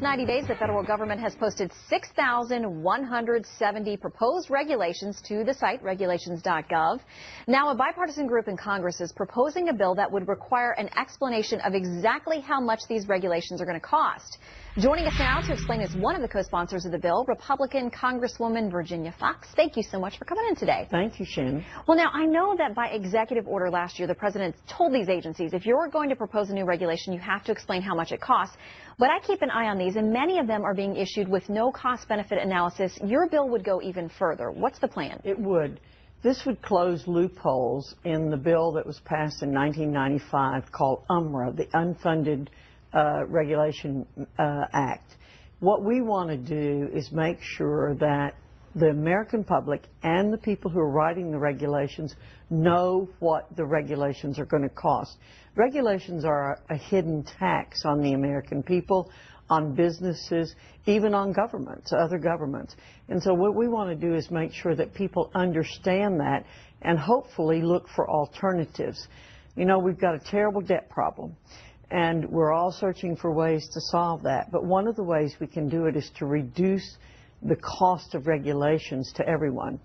last 90 days, the federal government has posted 6,170 proposed regulations to the site regulations.gov. Now, a bipartisan group in Congress is proposing a bill that would require an explanation of exactly how much these regulations are going to cost. Joining us now to explain is one of the co-sponsors of the bill, Republican Congresswoman Virginia Foxx. Thank you so much for coming in today. Thank you, Shannon. Well, now, I know that by executive order last year, the president told these agencies, if you're going to propose a new regulation, you have to explain how much it costs. But I keep an eye on these, and many of them are being issued with no cost-benefit analysis. Your bill would go even further. What's the plan? It would. This would close loopholes in the bill that was passed in 1995 called UMRA, the Unfunded Regulation Act. What we want to do is make sure that the American public and the people who are writing the regulations know what the regulations are going to cost. Regulations are a hidden tax on the American people, on businesses, even on governments, other governments. And so what we want to do is make sure that people understand that and hopefully look for alternatives. You know, we've got a terrible debt problem, and we're all searching for ways to solve that. But one of the ways we can do it is to reduce the cost of regulations to everyone.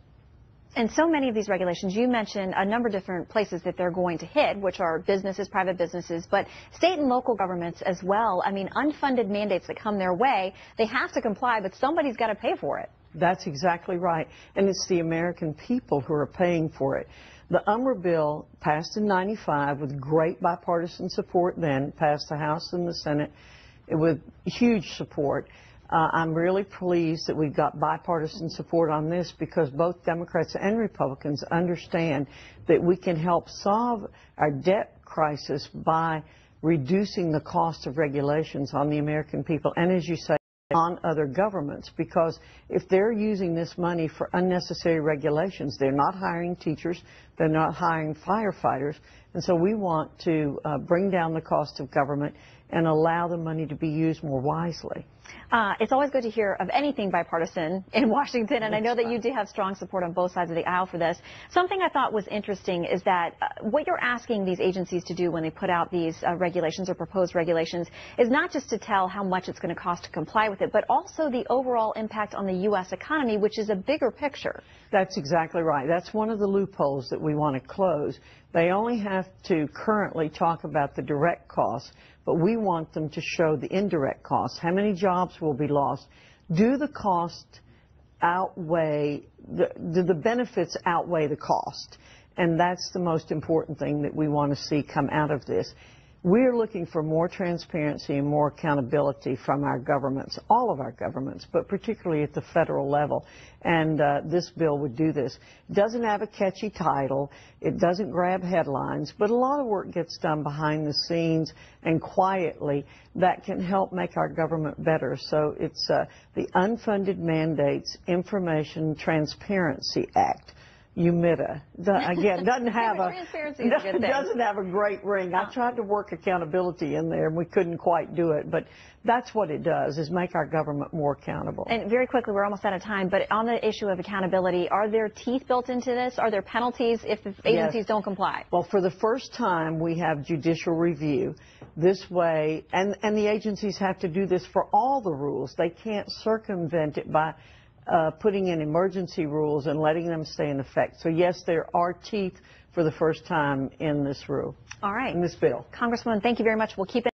And so many of these regulations, you mentioned a number of different places that they're going to hit, which are businesses, private businesses, but state and local governments as well. I mean, unfunded mandates that come their way, they have to comply, but somebody's got to pay for it. That's exactly right. And it's the American people who are paying for it. The UMRA bill passed in 95 with great bipartisan support then, passed the House and the Senate with huge support. I'm really pleased that we've got bipartisan support on this because both Democrats and Republicans understand that we can help solve our debt crisis by reducing the cost of regulations on the American people and, as you say, on other governments, because if they're using this money for unnecessary regulations, they're not hiring teachers, they're not hiring firefighters, and so we want to bring down the cost of government and allow the money to be used more wisely. It's always good to hear of anything bipartisan in Washington, and I know that you do have strong support on both sides of the aisle for this. Something I thought was interesting is that what you're asking these agencies to do when they put out these regulations or proposed regulations is not just to tell how much it's going to cost to comply with it, but also the overall impact on the U.S. economy, which is a bigger picture. That's exactly right. That's one of the loopholes that we want to close. They only have to currently talk about the direct costs, but we want them to show the indirect costs. How many jobs will be lost? Do the cost outweigh, do the benefits outweigh the cost? And that's the most important thing that we want to see come out of this. We're looking for more transparency and more accountability from our governments, all of our governments, but particularly at the federal level. And this bill would do this. It doesn't have a catchy title. It doesn't grab headlines, but a lot of work gets done behind the scenes and quietly that can help make our government better. So it's the Unfunded Mandates Information Transparency Act. UMITA. Again, doesn't have a great ring. I tried to work accountability in there, and we couldn't quite do it. But that's what it does, is make our government more accountable. And very quickly, we're almost out of time, but on the issue of accountability, are there teeth built into this? Are there penalties if the agencies don't comply? Well, for the first time, we have judicial review. This way, and the agencies have to do this for all the rules. They can't circumvent it by putting in emergency rules and letting them stay in effect. So, yes, there are teeth for the first time in this rule. All right. In this bill. Congresswoman, thank you very much. We'll keep it.